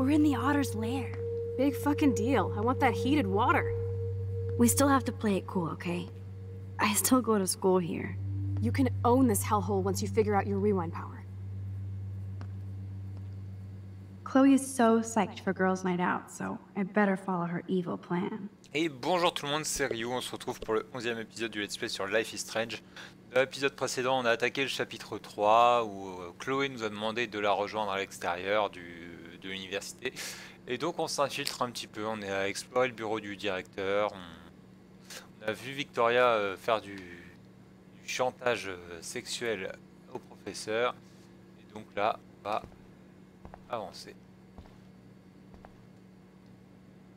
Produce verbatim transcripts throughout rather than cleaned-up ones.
We're in the otter's lair. Big fucking deal. I want that heated water. We still have to play it cool, okay? I still go to school here. You can own this hellhole once you figure out your rewind power. Chloe is so psyched for girls' night out, so I better follow her evil plan. Et bonjour tout le monde, c'est Ryu. On se retrouve pour le onzième épisode du Let's Play sur Life is Strange. Dans l'épisode précédent, on a attaqué le chapitre trois où Chloé nous a demandé de la rejoindre à l'extérieur de l'université. Et donc on s'infiltre un petit peu, on est à explorer le bureau du directeur. On, on a vu Victoria faire du, du chantage sexuel au professeur. Et donc là, on va avancer.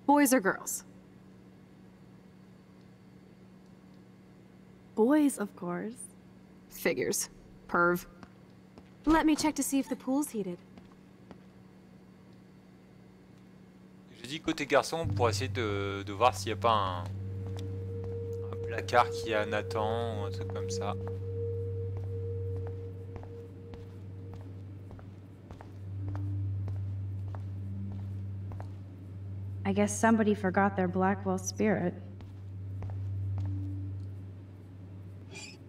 Boys or girls? Boys, of course. Figures. Perv. Let me check to see if the pool's heated. Je dis côté garçon pour essayer de, de voir s'il n'y a pas un, un placard qui a Nathan ou un truc comme ça. I guess somebody forgot their Blackwell spirit.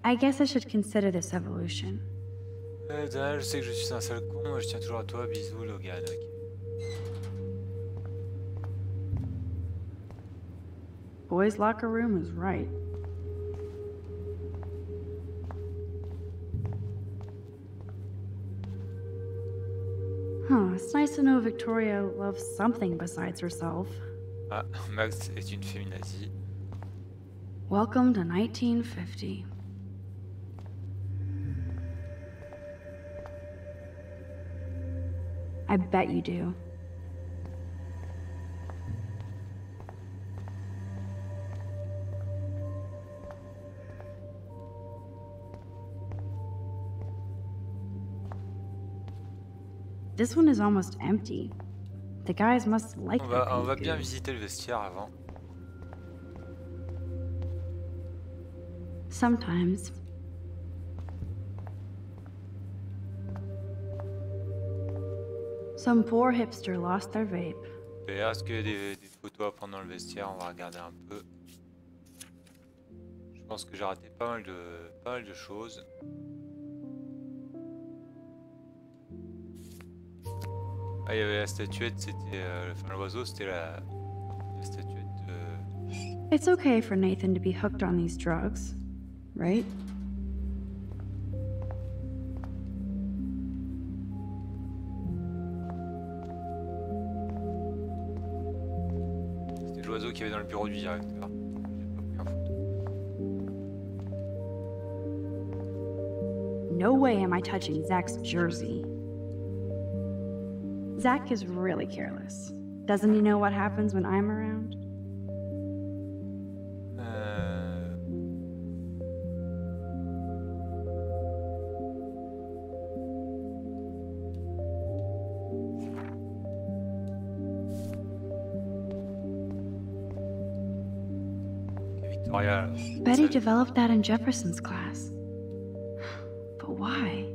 I guess I should consider this evolution. Euh, je sais que je suis un sale con, je tiens toujours à toi, bisous Logan. Okay. Boys' locker room is right. Huh, it's nice to know Victoria loves something besides herself. Ah, Max est une féminazie. Welcome to nineteen fifty. I bet you do. This one is almost empty. The guys must like on va, on va bien visiter le vestiaire avant. Sometimes. Some poor hipster lost their vape. Est-ce qu'il y a des, des photos à prendre dans le vestiaire? On va regarder un peu. Je pense que j'ai raté pas mal de, pas mal de choses. Ah, il y avait la statuette, c'était euh, enfin l'oiseau, c'était la, la statuette. Euh... It's okay for Nathan to be hooked on these drugs, right? Qui avait dans le bureau du directeur. No way am I touching Zach's jersey. Zach is really careless. Doesn't he know what happens when I'm around? Betty developed that in Jefferson's class. But why?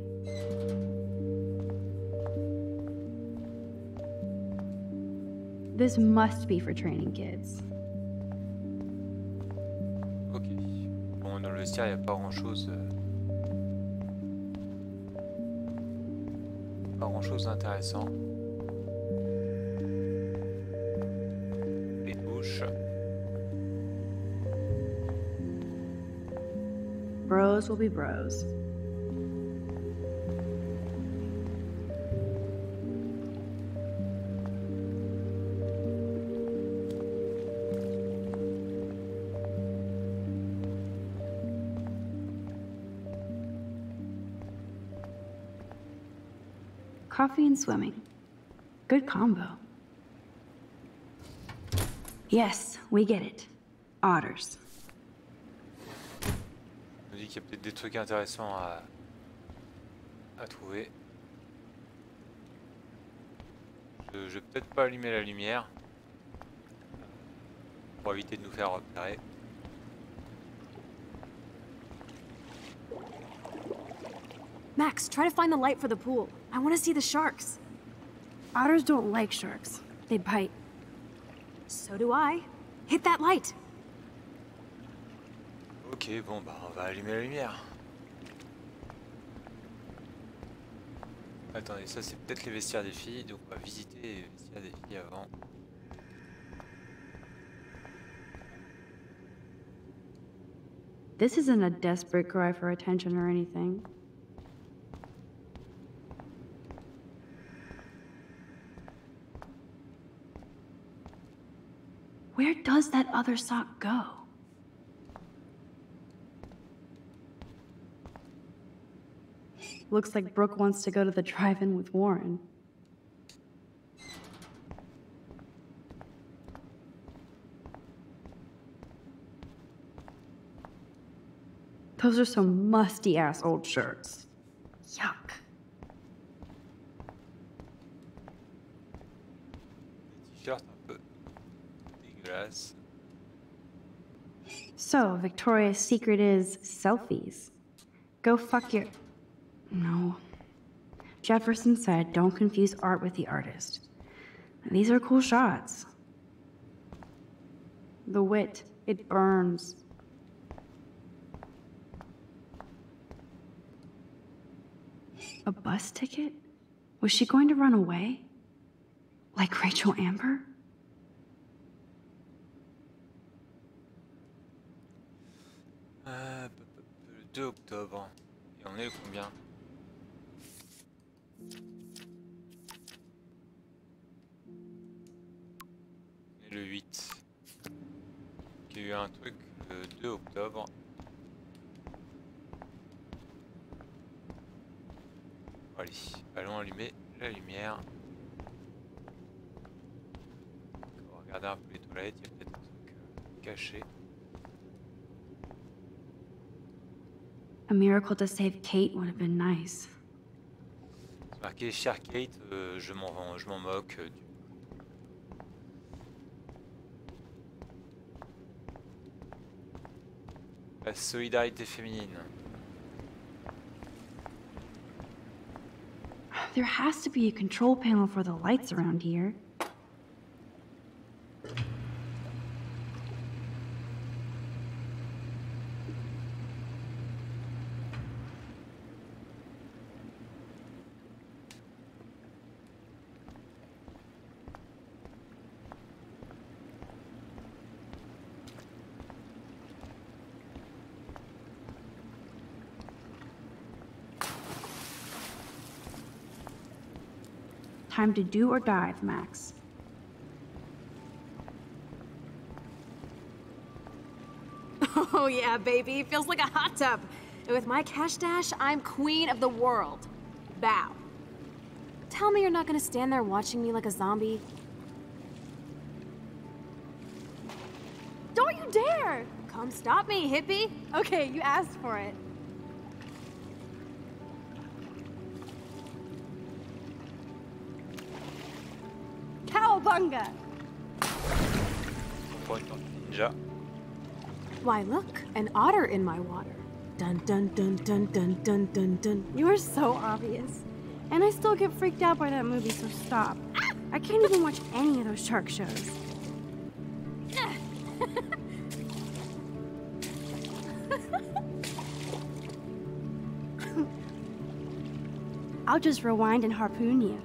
This must be for training kids. Ok. Bon, dans le vestiaire, il n'y a pas grand-chose... Pas grand-chose d'intéressant. Les douches. Bros will be bros. Coffee and swimming. Good combo. Yes, we get it. Otters. Qu'il y a peut-être des trucs intéressants à, à trouver. Je, je vais peut-être pas allumer la lumière pour éviter de nous faire repérer. Max, try to find the light for the pool. I want to see the sharks. Otters don't like sharks. They bite. So do I. Hit that light. Ok, bon, bah, on va allumer la lumière. Attendez, ça c'est peut-être les vestiaires des filles, donc on va visiter les vestiaires des filles avant. This isn't a desperate cry for attention or anything. Where does that other sock go? Looks like Brooke wants to go to the drive-in with Warren. Those are some musty-ass old shirts. Yuck. T-shirt un peu dégueulasse. So, Victoria's secret is selfies. Go fuck your... No. Jefferson said, don't confuse art with the artist. These are cool shots. The wit, it burns. A bus ticket? Was she going to run away? Like Rachel Amber? Uh, le deux octobre. Et on est le combien? Et le huit. Il y a eu un truc le deux octobre. Allez, allons allumer la lumière. On va regarder un peu les toilettes, il y a peut-être un truc caché. A miracle to save Kate would have been nice. C'est marqué, chère Kate, euh, je m'en je m'en moque. Euh, du... La solidarité féminine. There has to be a control panel for the lights around here. Time to do or dive, Max. Oh yeah, baby. Feels like a hot tub. And with my cash dash, I'm queen of the world. Bow. Tell me you're not gonna stand there watching me like a zombie. Don't you dare! Come stop me, hippie. Okay, you asked for it. Why, look, an otter in my water. Dun dun dun dun dun dun dun dun. You are so obvious. And I still get freaked out by that movie, so stop. I can't even watch any of those shark shows. I'll just rewind and harpoon you.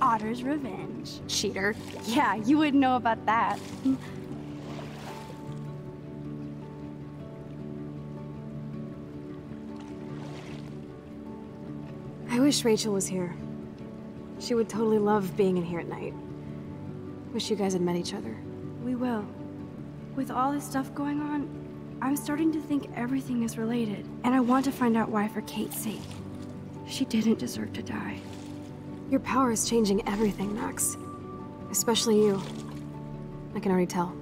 Otter's revenge. Cheater. Yeah, you wouldn't know about that. I wish Rachel was here. She would totally love being in here at night. Wish you guys had met each other. We will. With all this stuff going on, I'm starting to think everything is related. And I want to find out why for Kate's sake. She didn't deserve to die. Your power is changing everything, Max. Especially you. I can already tell.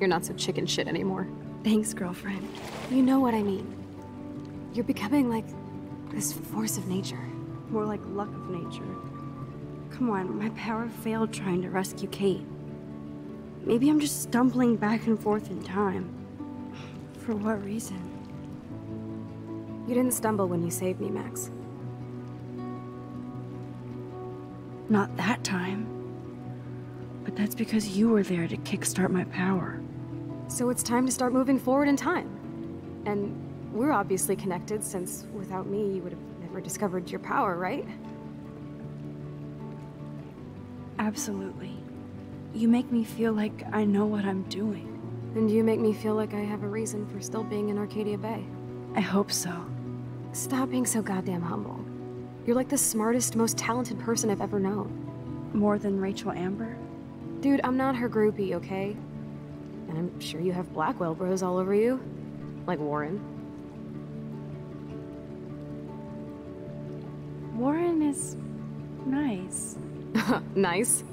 You're not so chicken shit anymore. Thanks, girlfriend. You know what I mean. You're becoming like this force of nature. More like luck of nature. Come on, my power failed trying to rescue Kate. Maybe I'm just stumbling back and forth in time. For what reason? You didn't stumble when you saved me, Max. Not that time. But that's because you were there to kickstart my power. So it's time to start moving forward in time. And we're obviously connected, since without me, you would have never discovered your power, right? Absolutely. You make me feel like I know what I'm doing. And you make me feel like I have a reason for still being in Arcadia Bay. I hope so. Stop being so goddamn humble. You're like the smartest, most talented person I've ever known. More than Rachel Amber? Dude, I'm not her groupie, okay? And I'm sure you have Blackwell bros all over you. Like Warren. Warren is... nice. Nice?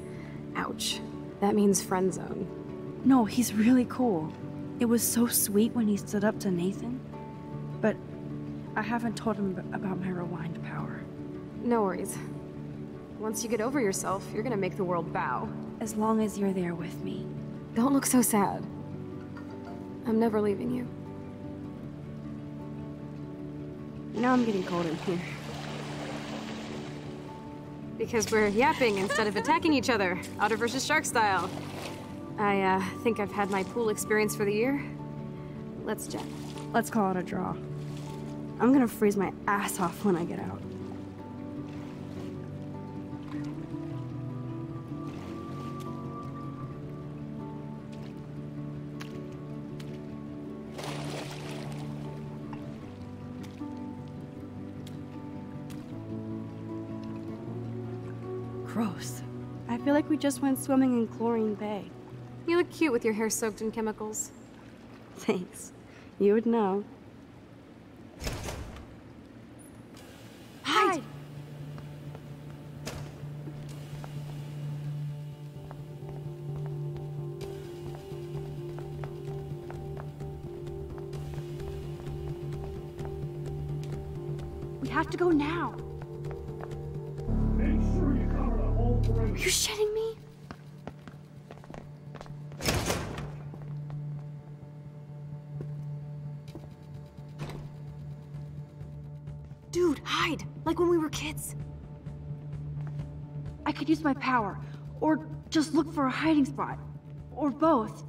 Ouch. That means friend zone. No, he's really cool. It was so sweet when he stood up to Nathan. But I haven't told him about my rewind power. No worries. Once you get over yourself, you're gonna make the world bow. As long as you're there with me. Don't look so sad. I'm never leaving you. Now I'm getting cold in here. Because we're yapping instead of attacking each other, otter versus shark style. I, uh, think I've had my pool experience for the year. Let's jet. Let's call it a draw. I'm gonna freeze my ass off when I get out. Gross. I feel like we just went swimming in Chlorine Bay. You look cute with your hair soaked in chemicals. Thanks. You would know. Hide! We have to go now. Make sure you cover the whole room. You're shitting me? Dude, hide! Like when we were kids. I could use my power, or just look for a hiding spot, or both.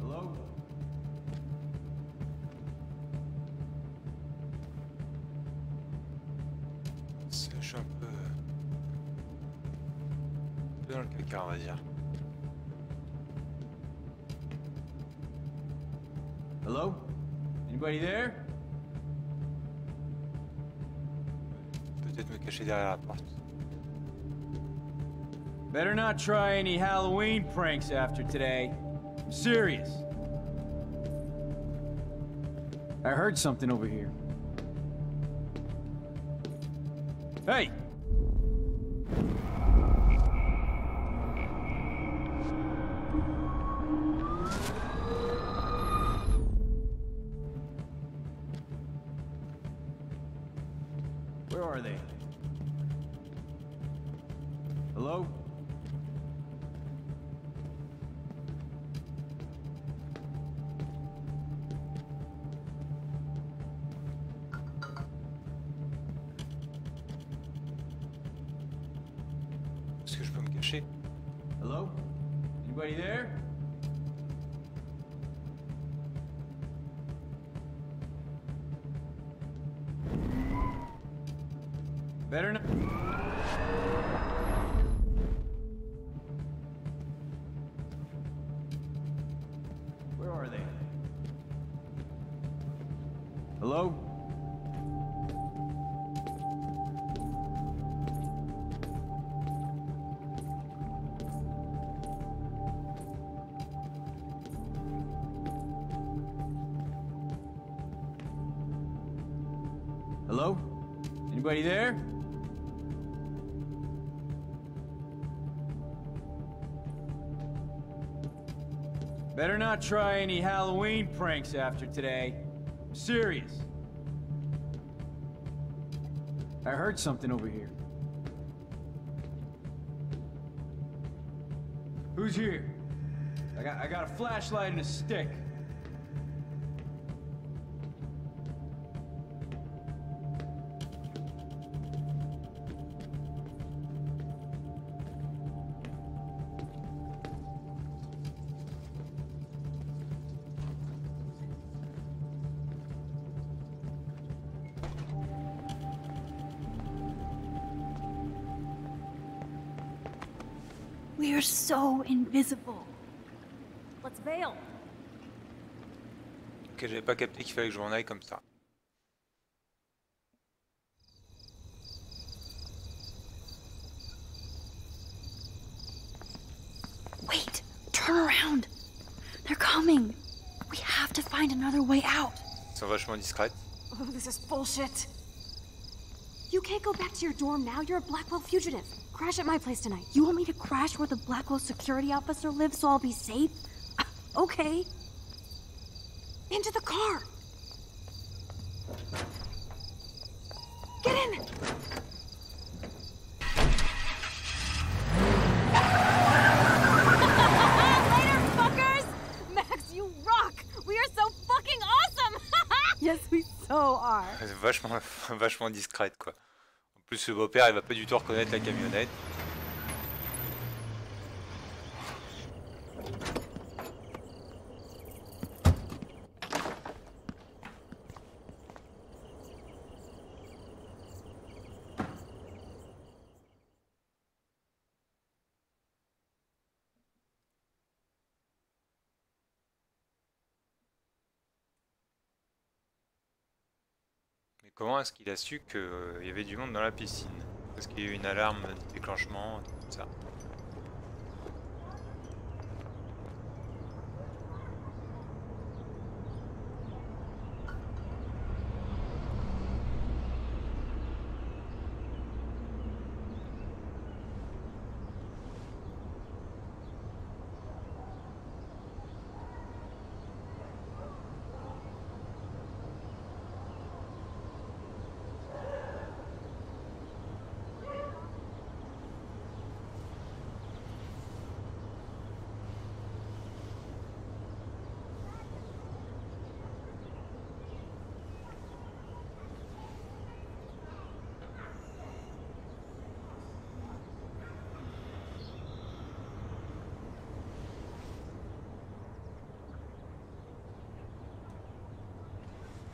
Hello? C'est un peu... dans le caca, on va dire. Hello? Anybody there? Peut-être me cacher derrière la porte. Better not try any Halloween pranks after today. I'm serious. I heard something over here. Hey! Hello? Anybody there? Better not. Where are they? Hello? Hello? Anybody there? Better not try any Halloween pranks after today. I'm serious. I heard something over here. Who's here? I got, I got a flashlight and a stick. We are so invisible. Let's bail. Ok, j'avais pas capté qu'il fallait que je m'en aille comme ça. Wait, turn around. They're coming. We have to find another way out. Ils sont vachement discrètes. Oh, this is bullshit. You can't go back to your dorm now. You're a Blackwell fugitive. Crash at my place tonight. You want me to crash where the Blackwell security officer lives so I'll be safe? Okay. Into the car. Get in. Later, fuckers. Max, you rock. We are so fucking awesome. Yes, we so are. C'est vachement, vachement discrète, quoi. En plus, ce beau-père, il va pas du tout reconnaître la camionnette. Comment est-ce qu'il a su qu'il euh, y avait du monde dans la piscine? Est-ce qu'il y a eu une alarme de déclenchement, tout ça?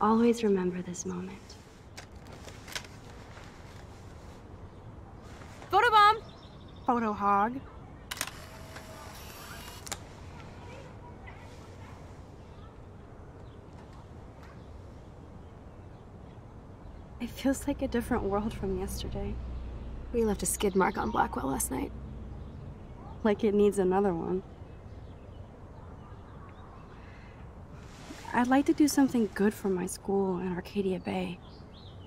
Always remember this moment. Photobomb! Photo hog. It feels like a different world from yesterday. We left a skid mark on Blackwell last night. Like it needs another one. I'd like to do something good for my school in Arcadia Bay.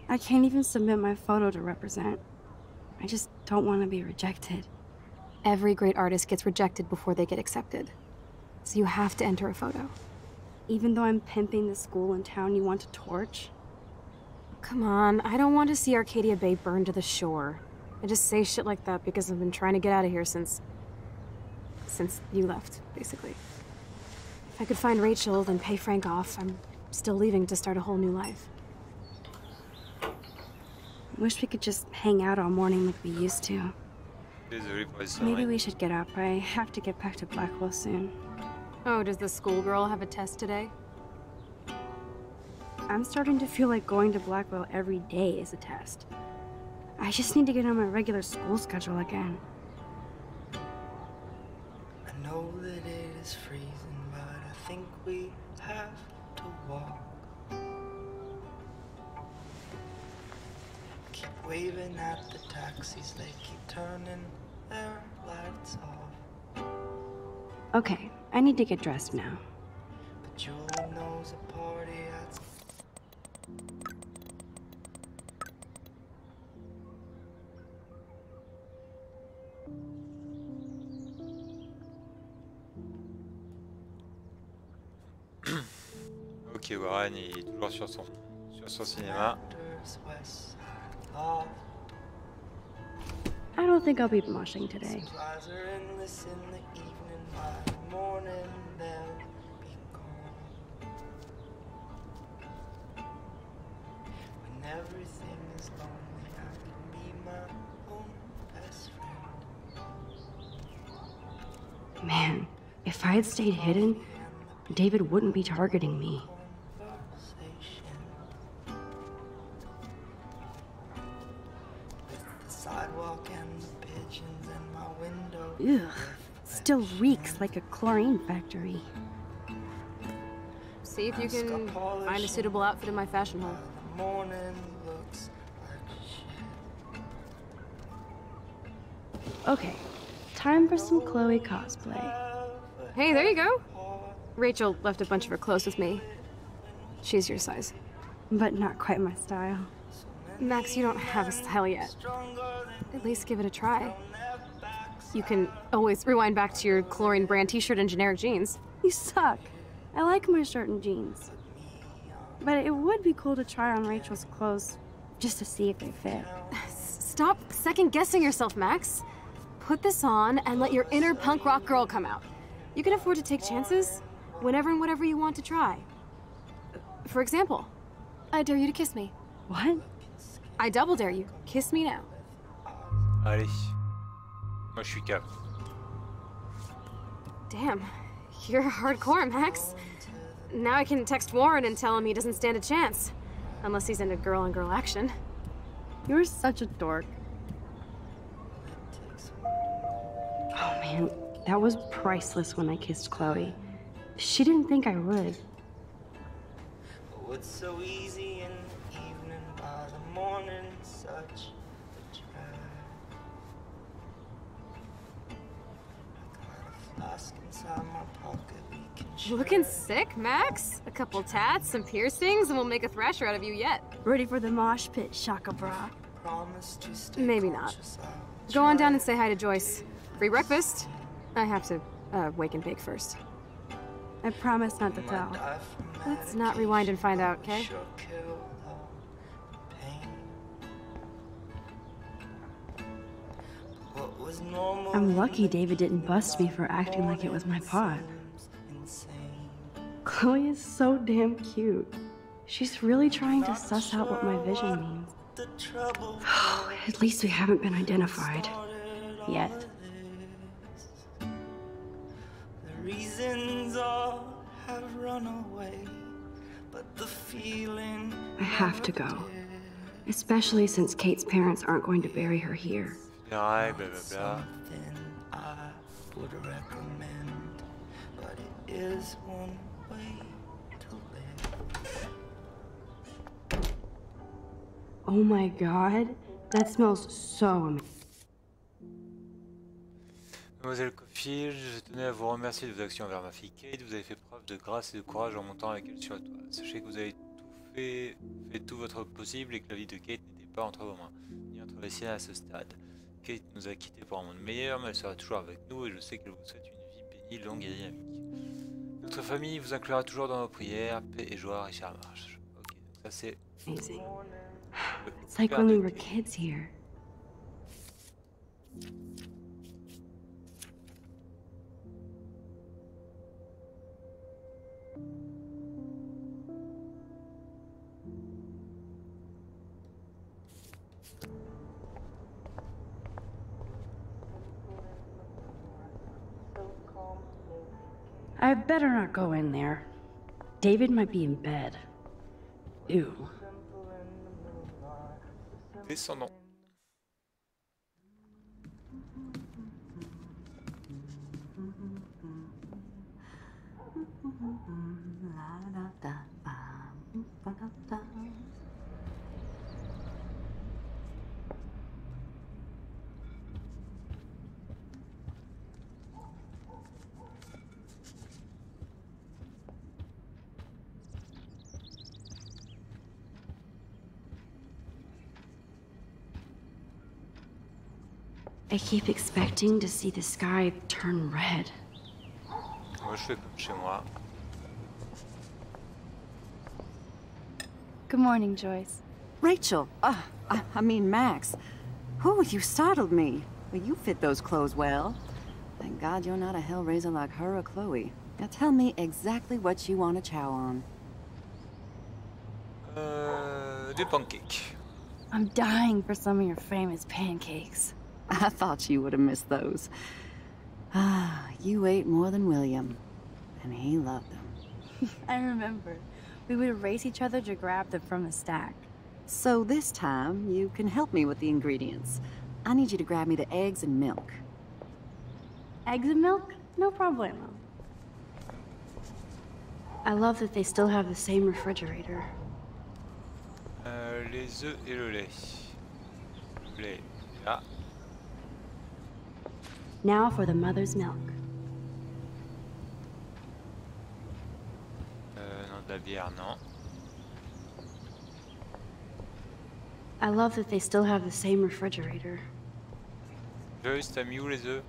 I can't even submit my photo to represent. I just don't want to be rejected. Every great artist gets rejected before they get accepted. So you have to enter a photo. Even though I'm pimping the school and town you want to torch? Come on, I don't want to see Arcadia Bay burned to the shore. I just say shit like that because I've been trying to get out of here since... since you left, basically. If I could find Rachel, then pay Frank off. I'm still leaving to start a whole new life. I wish we could just hang out all morning like we used to. Maybe we should get up. I have to get back to Blackwell soon. Oh, does the schoolgirl have a test today? I'm starting to feel like going to Blackwell every day is a test. I just need to get on my regular school schedule again. I know that it is freezing. I think we have to walk. Keep waving at the taxis, they keep turning their lights off. Okay, I need to get dressed now. But Julie knows a party at... Ok, Warren est toujours sur son, sur son cinéma. I don't think I'll be blushing today. Man, if I had stayed hidden, David wouldn't be targeting me. Sidewalk and the pit. pigeons in my window. Ugh, still reeks like a chlorine factory. See if you can find a suitable outfit in my fashion hall. Morning looks like shit. Okay, time for some Chloe cosplay. Hey, there you go. Rachel left a bunch of her clothes with me. She's your size. But not quite my style. Max, you don't have a style yet. At least give it a try. You can always rewind back to your chlorine brand t-shirt and generic jeans. You suck. I like my shirt and jeans. But it would be cool to try on Rachel's clothes just to see if they fit. Stop second-guessing yourself, Max. Put this on and let your inner punk rock girl come out. You can afford to take chances whenever and whatever you want to try. For example, I dare you to kiss me. What? I double dare you. Kiss me now. Allez. Moi, je suis calme. Damn. You're hardcore, Max. Now I can text Warren and tell him he doesn't stand a chance. Unless he's into girl-on-girl action. You're such a dork. Oh, man. That was priceless when I kissed Chloe. She didn't think I would. Oh, it's so easy in the evening, by the morning, such a drag. I got a flask inside my pocket, we can share. Looking sick, Max? A couple tats, some piercings, and we'll make a thrasher out of you yet. Ready for the mosh pit, Shaka Bra. Maybe not. Go on down and say hi to Joyce. Free breakfast. I have to uh, wake and bake first. I promise not to tell. Let's not rewind and find out, okay? I'm lucky David didn't bust me for acting like it was my pot. Chloe is so damn cute. She's really trying to suss out what my vision means. Oh, at least we haven't been identified. Yet. Reasons all have run away, but the feeling I have to go, especially since Kate's parents aren't going to bury her here. Yeah, blah, blah, blah. I would recommend, but it is one way to live. Oh my God, that smells so amazing. Mademoiselle Cofield, je tenais à vous remercier de vos actions envers ma fille Kate. Vous avez fait preuve de grâce et de courage en montant avec elle sur le toit. Sachez que vous avez tout fait, fait tout votre possible et que la vie de Kate n'était pas entre vos mains, ni entre les siennes à ce stade. Kate nous a quittés pour un monde meilleur, mais elle sera toujours avec nous et je sais qu'elle vous souhaite une vie bénie, longue et dynamique. Notre famille vous inclura toujours dans nos prières. Paix et joie, Richard Marsh. Ok, ça c'est... Amazing. It's like when we were kids here. I better not go in there. David might be in bed. Ew. Descendant. I keep expecting to see the sky turn red. Good morning, Joyce. Rachel, uh, I, I mean Max. Oh, you startled me. Well, you fit those clothes well. Thank God you're not a hellraiser like her or Chloe. Now tell me exactly what you want to chow on. Uh, the pancake. I'm dying for some of your famous pancakes. I thought you would have missed those. Ah, you ate more than William, and he loved them. I remember. We would race each other to grab them from the stack. So this time, you can help me with the ingredients. I need you to grab me the eggs and milk. Eggs and milk? No problemo. I love that they still have the same refrigerator. Uh, les œufs et le lait. Lait. Ah. Now for the mother's milk. Euh, non, de la bière, non. I love that they still have the same refrigerator. Joyce, t'as mis où les œufs?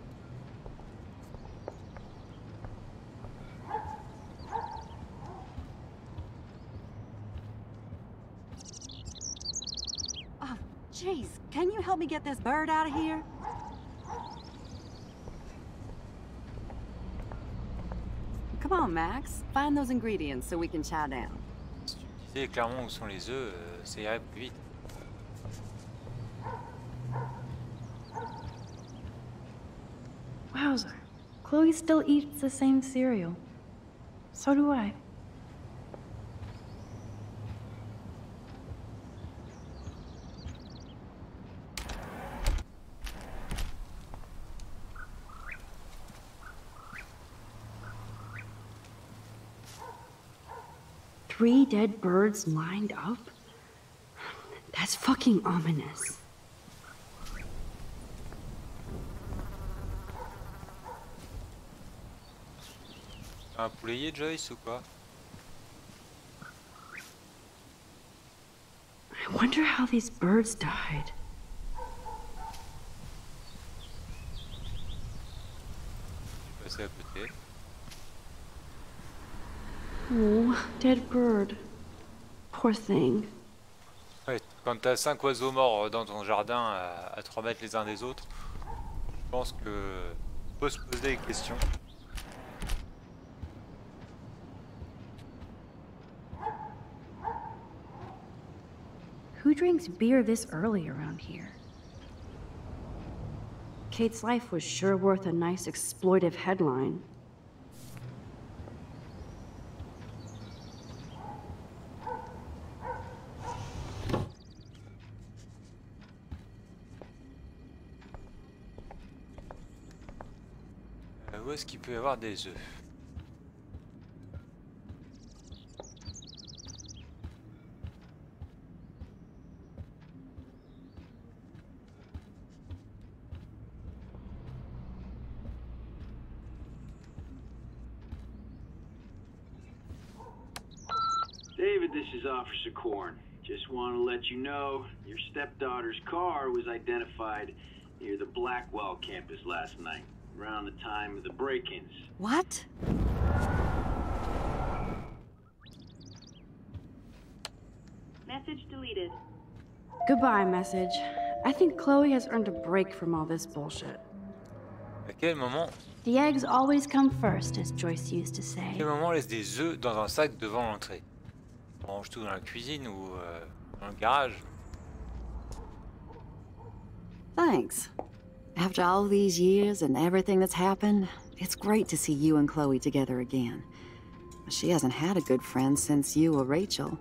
Oh, jeez, can you help me get this bird out of here? Come on, Max, find those ingredients so we can chow down. Si tu me disais clairement où sont les œufs, ça irait plus vite. Chloe still eats the same cereal. So do I. Three dead birds lined up? That's fucking ominous. Un poulailler, Joyce, ou quoi? I wonder how these birds died. Je suis passé à côté. Oh, dead bird. Poor thing. Ouais, quand t'as cinq oiseaux morts dans ton jardin à trois mètres les uns des autres, je pense que faut se poser des questions. Who drinks beer this early around here? Kate's life was sure worth a nice exploitive headline. Uh, où est-ce qu'il peut y avoir des œufs? Officer Korn, just want to let you know your stepdaughter's car was identified near the Blackwell campus last night, around the time of the break-ins. What? Message deleted. Goodbye, message. I think Chloe has earned a break from all this bullshit. À quel moment? The eggs always come first, as Joyce used to say. À quel moment laisse des œufs dans un sac devant l'entrée? On range tout dans la cuisine ou euh, dans le garage. Thanks. After all these years and everything that's happened, it's great to see you and Chloe together again. She hasn't had a good friend since you or Rachel.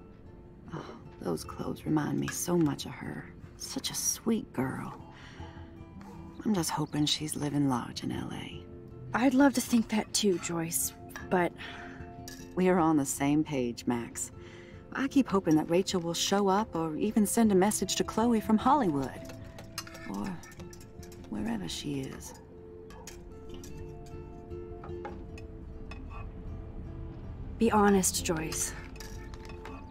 Oh, those clothes remind me so much of her. Such a sweet girl. I'm just hoping she's living large in L A. I'd love to think that too, Joyce, but... We are on the same page, Max. I keep hoping that Rachel will show up or even send a message to Chloe from Hollywood. Or wherever she is. Be honest, Joyce.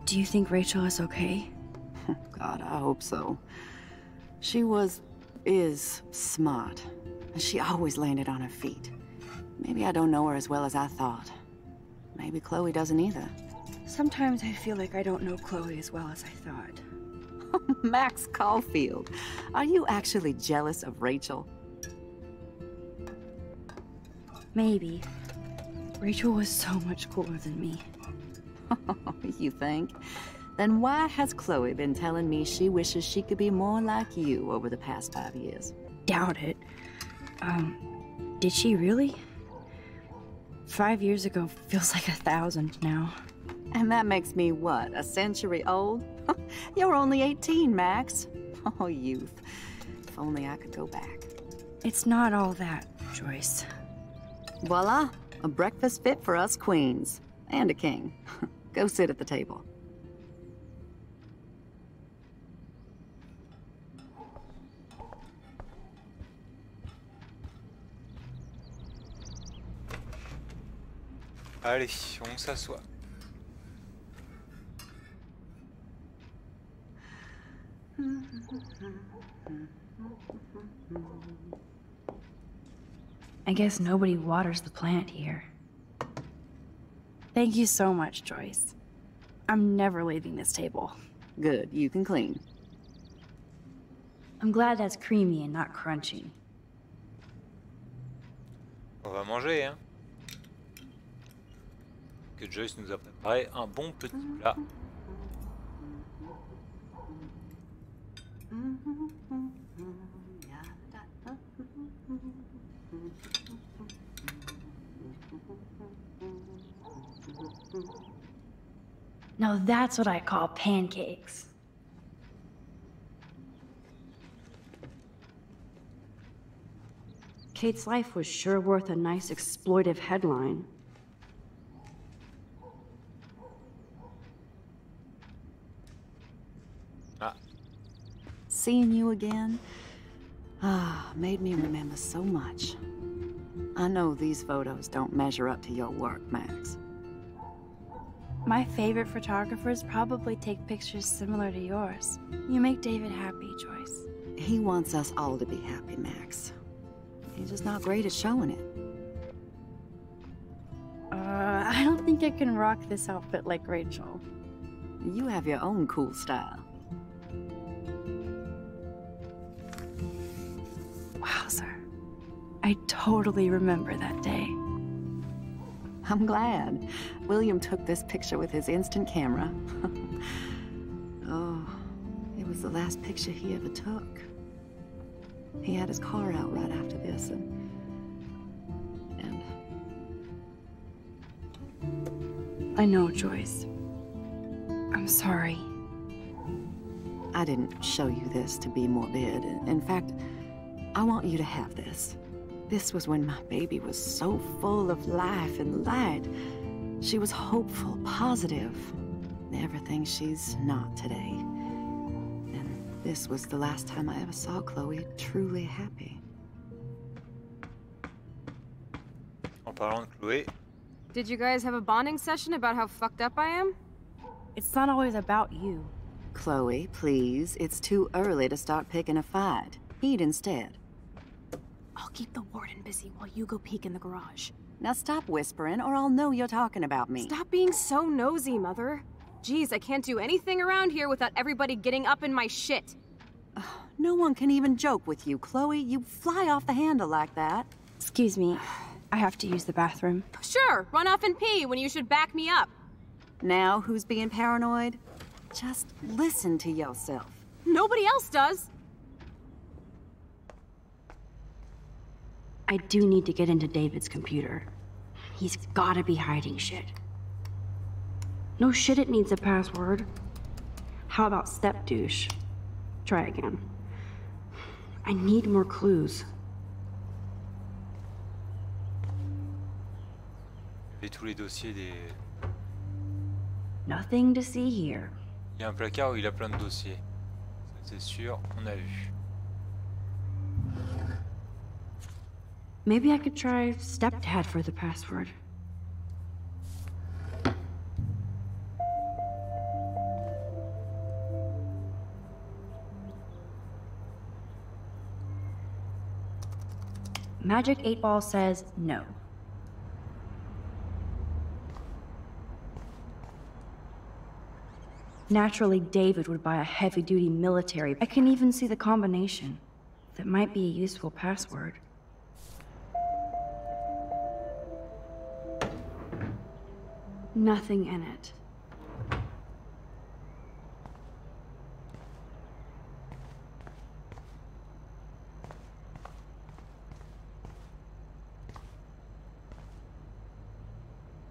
Do you think Rachel is okay? God, I hope so. She was... is smart. She always landed on her feet. Maybe I don't know her as well as I thought. Maybe Chloe doesn't either. Sometimes I feel like I don't know Chloe as well as I thought. Max Caulfield, are you actually jealous of Rachel? Maybe. Rachel was so much cooler than me. You think? Then why has Chloe been telling me she wishes she could be more like you over the past five years? Doubt it. Um, did she really? Five years ago feels like a thousand now. And that makes me, what, a century old? You're only eighteen, Max. Oh, youth. If only I could go back. It's not all that, Joyce. Voila! A breakfast fit for us queens. And a king. Go sit at the table. Allez, on s'assoit. I guess nobody waters the plant here. Thank you so much, Joyce. I'm never leaving this table. Good, you can clean. I'm glad that's creamy and not crunchy. On va manger, hein? Que Joyce nous a préparé un bon petit plat. Now that's what I call pancakes. Kate's life was sure worth a nice exploitive headline. Ah. Seeing you again, ah, made me remember so much. I know these photos don't measure up to your work, Max. My favorite photographers probably take pictures similar to yours. You make David happy, Joyce. He wants us all to be happy, Max. He's just not great at showing it. Uh, I don't think I can rock this outfit like Rachel. You have your own cool style. Wowzer. I totally remember that day. I'm glad. William took this picture with his instant camera. Oh, it was the last picture he ever took. He had his car out right after this, and... and... I know, Joyce. I'm sorry. I didn't show you this to be morbid. In fact, I want you to have this. This was when my baby was so full of life and light. She was hopeful, positive. Everything she's not today. And this was the last time I ever saw Chloe truly happy. En parlant de Chloe. Did you guys have a bonding session about how fucked up I am? It's not always about you. Chloe, please. It's too early to start picking a fight. Eat instead. I'll keep the warden busy while you go peek in the garage. Now stop whispering or I'll know you're talking about me. Stop being so nosy, Mother. Jeez, I can't do anything around here without everybody getting up in my shit. Oh, no one can even joke with you, Chloe. You fly off the handle like that. Excuse me. I have to use the bathroom. Sure, run off and pee when you should back me up. Now who's being paranoid? Just listen to yourself. Nobody else does. I do need to get into David's computer. He's gotta be hiding shit. No shit, it needs a password. How about step douche? Try again. I need more clues. Nothing to see here. Il y a un placard où il a plein de dossiers. C'est sûr, on a vu. Maybe I could try stepdad for the password. Magic eight ball says no. Naturally, David would buy a heavy-duty military. I can even see the combination. That might be a useful password. Nothing in it.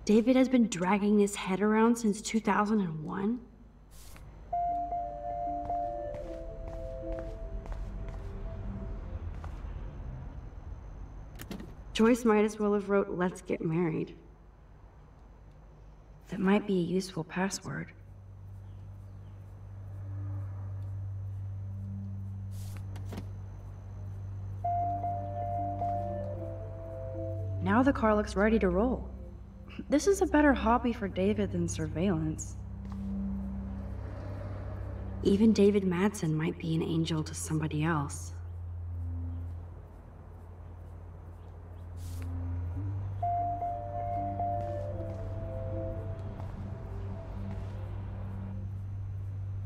David has been dragging his head around since two thousand one. Joyce might as well have wrote, "Let's get married." That might be a useful password. Now the car looks ready to roll. This is a better hobby for David than surveillance. Even David Madsen might be an angel to somebody else.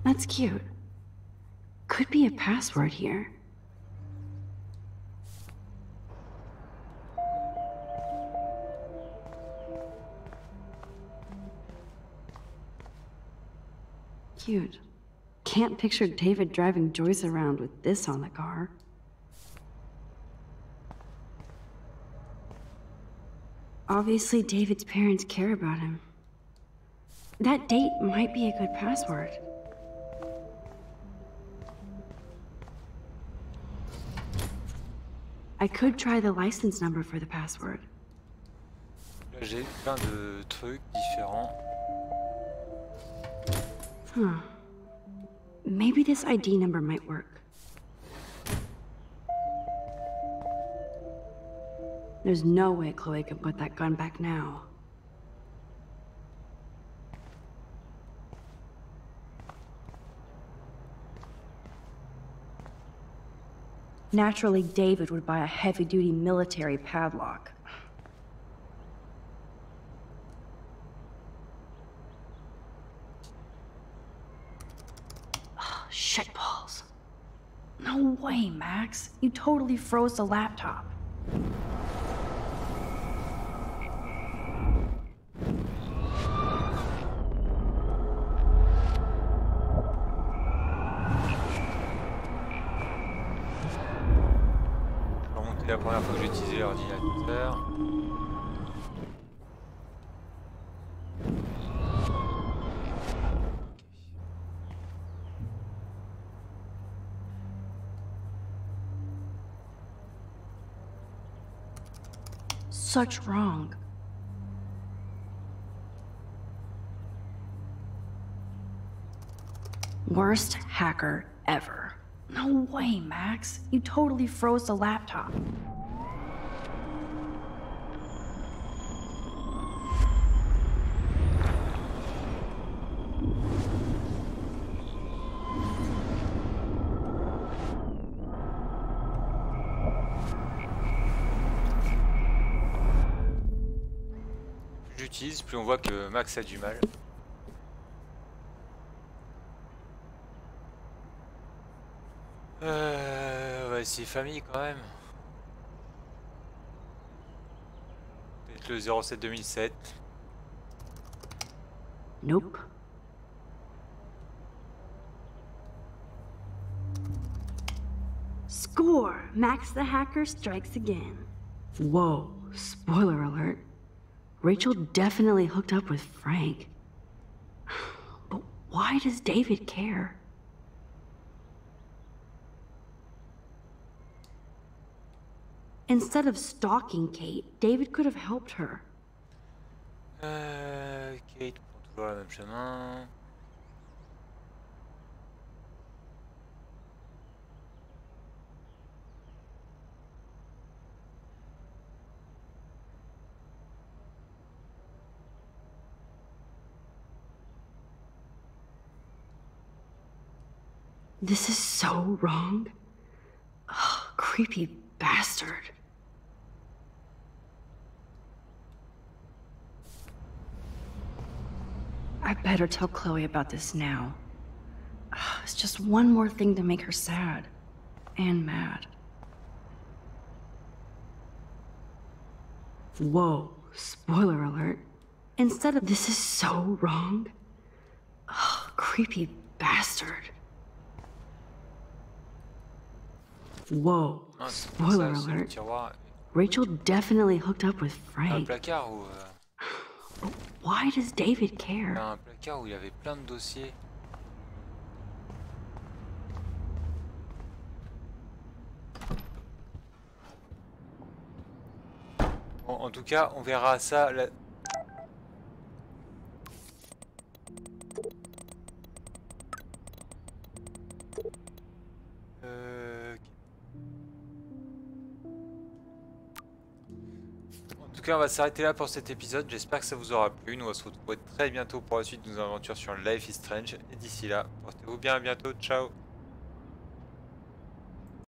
That's cute. Could be a password here. Cute. Can't picture David driving Joyce around with this on the car. Obviously, David's parents care about him. That date might be a good password. I could try the license number for the password. J'ai plein de trucs différents. Huh. Maybe this I D number might work. There's no way Chloe can put that gun back now. Naturally, David would buy a heavy-duty military padlock. Shitballs. No way, Max. You totally froze the laptop. C'est la première fois que j'ai utilisé l'ordinateur. Such wrong. Worst hacker ever. No way, Max. You totally froze the laptop. Plus on voit que Max a du mal. Euh, on va essayer famille quand même. Peut-être le zéro sept deux mille sept. Nope. Score! Max the hacker strikes again. Whoa, spoiler alert. Rachel definitely hooked up with Frank. But why does David care? Instead of stalking Kate, David could have helped her. Euh, Kate prend toujours le même chemin. This is so wrong. Oh, creepy bastard. I better tell Chloe about this now. Oh, it's just one more thing to make her sad and mad. Whoa, spoiler alert. Instead of this is so wrong. Oh, creepy bastard. Whoa, spoiler alert. Rachel definitely hooked up with Frank. But why does David care? En tout cas, on verra ça... La... Euh... En tout cas, on va s'arrêter là pour cet épisode. J'espère que ça vous aura plu. Nous, on va se retrouver très bientôt pour la suite de nos aventures sur Life is Strange. Et d'ici là, portez-vous bien, à bientôt. Ciao.